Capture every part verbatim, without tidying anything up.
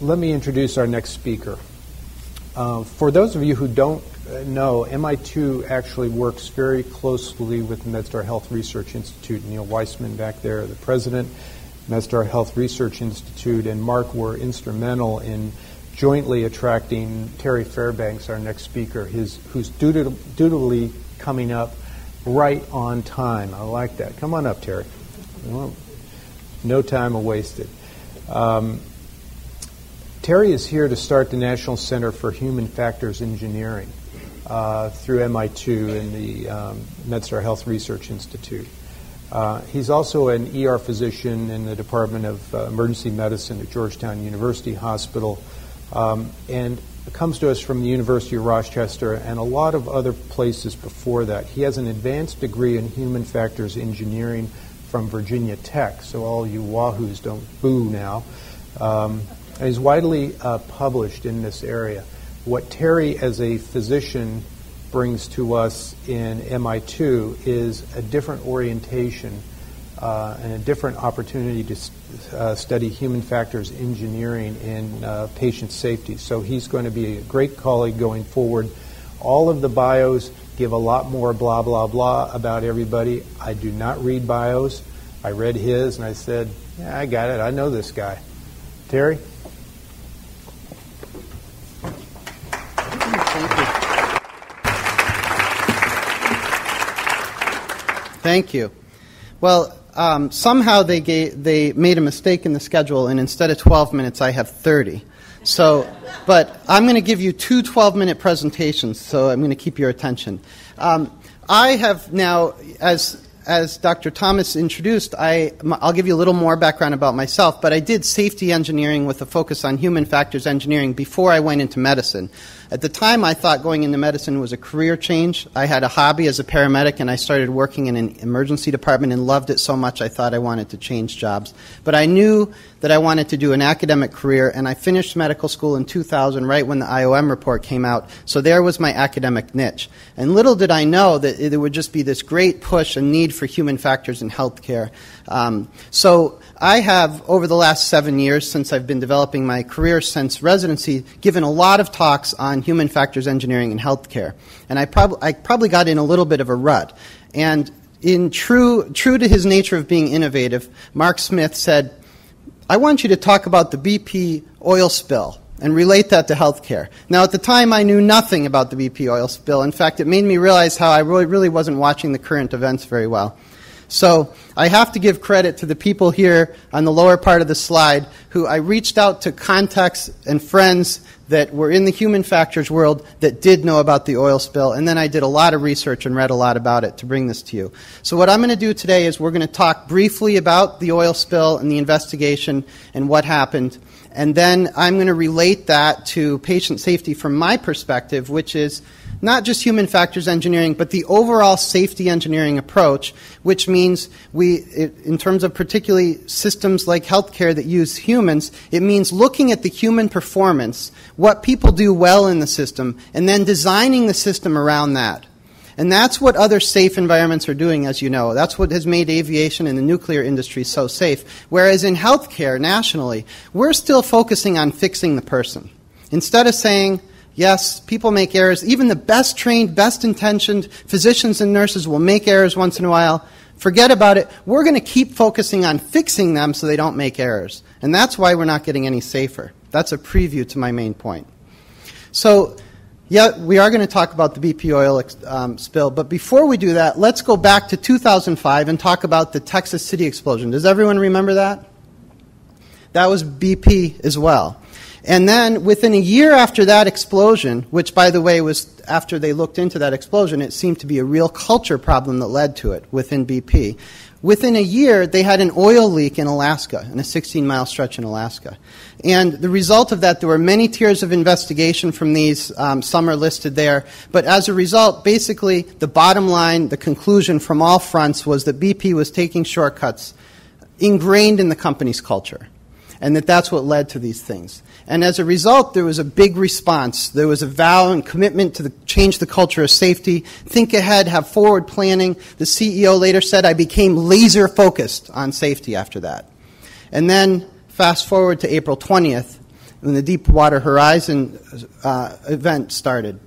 Let me introduce our next speaker. Uh, for those of you who don't know, M I two actually works very closely with MedStar Health Research Institute. Neil Weissman back there, the president, MedStar Health Research Institute, and Mark were instrumental in jointly attracting Terry Fairbanks, our next speaker, his, who's dutifully coming up right on time. I like that. Come on up, Terry. Well, no time wasted. Um, Terry is here to start the National Center for Human Factors Engineering uh, through M I two and the um, MedStar Health Research Institute. Uh, he's also an E R physician in the Department of uh, Emergency Medicine at Georgetown University Hospital, um, and comes to us from the University of Rochester and a lot of other places before that. He has an advanced degree in Human Factors Engineering from Virginia Tech, so all you wahoos don't boo now. Um, and he's widely uh, published in this area. What Terry, as a physician, brings to us in M I two is a different orientation uh, and a different opportunity to st uh, study human factors engineering in uh, patient safety. So he's going to be a great colleague going forward. All of the bios give a lot more blah, blah, blah about everybody. I do not read bios. I read his and I said, yeah, I got it. I know this guy. Terry? Thank you. Well, um, somehow they, gave, they made a mistake in the schedule, and instead of twelve minutes, I have thirty. So, but I'm going to give you two twelve-minute presentations, so I'm going to keep your attention. Um, I have now, as, as Doctor Thomas introduced, I, I'll give you a little more background about myself, but I did safety engineering with a focus on human factors engineering before I went into medicine. At the time, I thought going into medicine was a career change. I had a hobby as a paramedic, and I started working in an emergency department and loved it so much I thought I wanted to change jobs. But I knew that I wanted to do an academic career, and I finished medical school in two thousand, right when the I O M report came out. So there was my academic niche. And little did I know that there would just be this great push and need for human factors in healthcare. Um, so I have, over the last seven years since I've been developing my career since residency, given a lot of talks on human factors engineering in healthcare. And I, prob I probably got in a little bit of a rut. And in true, true to his nature of being innovative, Mark Smith said, I want you to talk about the B P oil spill and relate that to healthcare. Now, at the time, I knew nothing about the B P oil spill. In fact, it made me realize how I really, really wasn't watching the current events very well. So I have to give credit to the people here on the lower part of the slide who I reached out to contacts and friends that were in the human factors world that did know about the oil spill, and then I did a lot of research and read a lot about it to bring this to you. So what I'm going to do today is we're going to talk briefly about the oil spill and the investigation and what happened, and then I'm going to relate that to patient safety from my perspective, which is not just human factors engineering, but the overall safety engineering approach, which means we, in terms of particularly systems like healthcare that use humans, it means looking at the human performance, what people do well in the system, and then designing the system around that. And that's what other safe environments are doing, as you know. That's what has made aviation and the nuclear industry so safe. Whereas in healthcare, nationally, we're still focusing on fixing the person. Instead of saying, yes, people make errors. Even the best trained, best intentioned physicians and nurses will make errors once in a while. Forget about it. We're going to keep focusing on fixing them so they don't make errors. And that's why we're not getting any safer. That's a preview to my main point. So, yeah, we are going to talk about the B P oil um, spill. But before we do that, let's go back to two thousand five and talk about the Texas City explosion. Does everyone remember that? That was B P as well. And then within a year after that explosion, which, by the way, was after they looked into that explosion, it seemed to be a real culture problem that led to it within B P. Within a year, they had an oil leak in Alaska, in a sixteen-mile stretch in Alaska. And the result of that, there were many tiers of investigation from these. Um, some are listed there. But as a result, basically, the bottom line, the conclusion from all fronts was that B P was taking shortcuts ingrained in the company's culture, and that that's what led to these things. And as a result, there was a big response. There was a vow and commitment to the, change the culture of safety, think ahead, have forward planning. The C E O later said, I became laser focused on safety after that. And then fast forward to April twentieth, when the Deepwater Horizon uh, event started.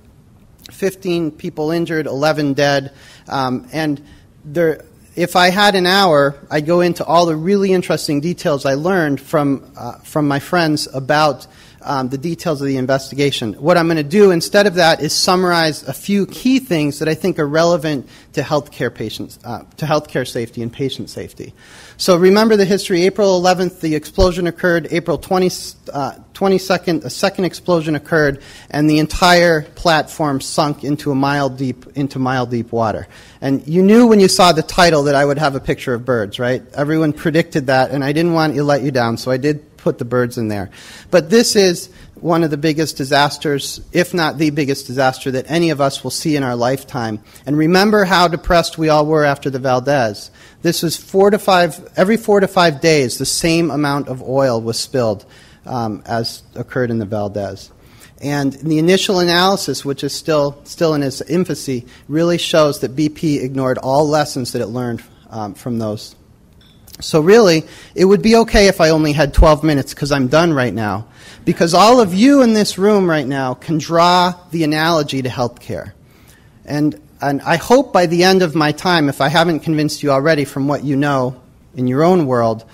fifteen people injured, eleven dead, um, and there, if I had an hour, I'd go into all the really interesting details I learned from, uh, from my friends about um, the details of the investigation. What I'm going to do instead of that is summarize a few key things that I think are relevant to healthcare patients, uh, to healthcare safety and patient safety. So remember the history. April eleventh, the explosion occurred. April twentieth, uh, twenty-second, a second explosion occurred, and the entire platform sunk into a mile deep, into mile deep water. And you knew when you saw the title that I would have a picture of birds, right? Everyone predicted that, and I didn't want to let you down, so I did put the birds in there. But this is one of the biggest disasters, if not the biggest disaster, that any of us will see in our lifetime. And remember how depressed we all were after the Valdez. This was four to five, every four to five days, the same amount of oil was spilled um, as occurred in the Valdez. And the initial analysis, which is still, still in its infancy, really shows that B P ignored all lessons that it learned um, from those. So really, it would be okay if I only had twelve minutes because I'm done right now. Because all of you in this room right now can draw the analogy to healthcare. And, and I hope by the end of my time, if I haven't convinced you already from what you know in your own world,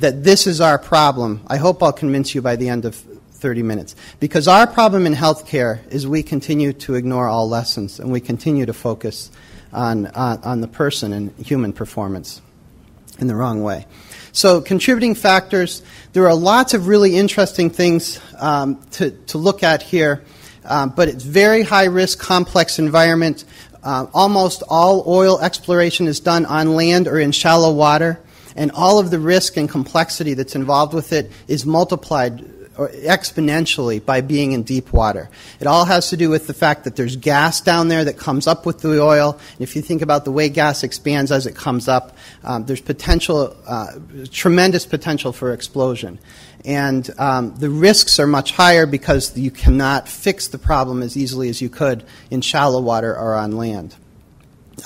that this is our problem. I hope I'll convince you by the end of thirty minutes. Because our problem in healthcare is we continue to ignore all lessons and we continue to focus on, on, on the person and human performance in the wrong way. So contributing factors, there are lots of really interesting things um, to, to look at here, um, but it's very high risk, complex environment. Uh, almost all oil exploration is done on land or in shallow water, and all of the risk and complexity that's involved with it is multiplied or exponentially by being in deep water. It all has to do with the fact that there's gas down there that comes up with the oil. And if you think about the way gas expands as it comes up, um, there's potential, uh, tremendous potential for explosion. And um, the risks are much higher because you cannot fix the problem as easily as you could in shallow water or on land.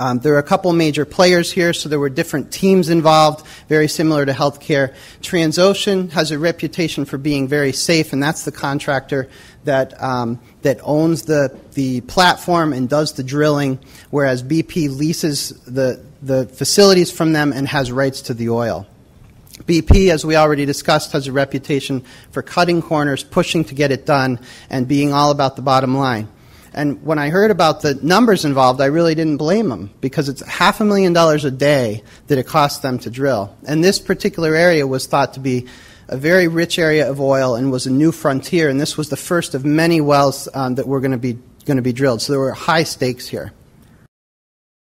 Um, there are a couple major players here, so there were different teams involved, very similar to healthcare. Transocean has a reputation for being very safe, and that's the contractor that, um, that owns the, the platform and does the drilling, whereas B P leases the, the facilities from them and has rights to the oil. B P, as we already discussed, has a reputation for cutting corners, pushing to get it done, and being all about the bottom line. And when I heard about the numbers involved, I really didn't blame them because it's half a million dollars a day that it costs them to drill. And this particular area was thought to be a very rich area of oil and was a new frontier. And this was the first of many wells um, that were going to be going to be drilled. So there were high stakes here.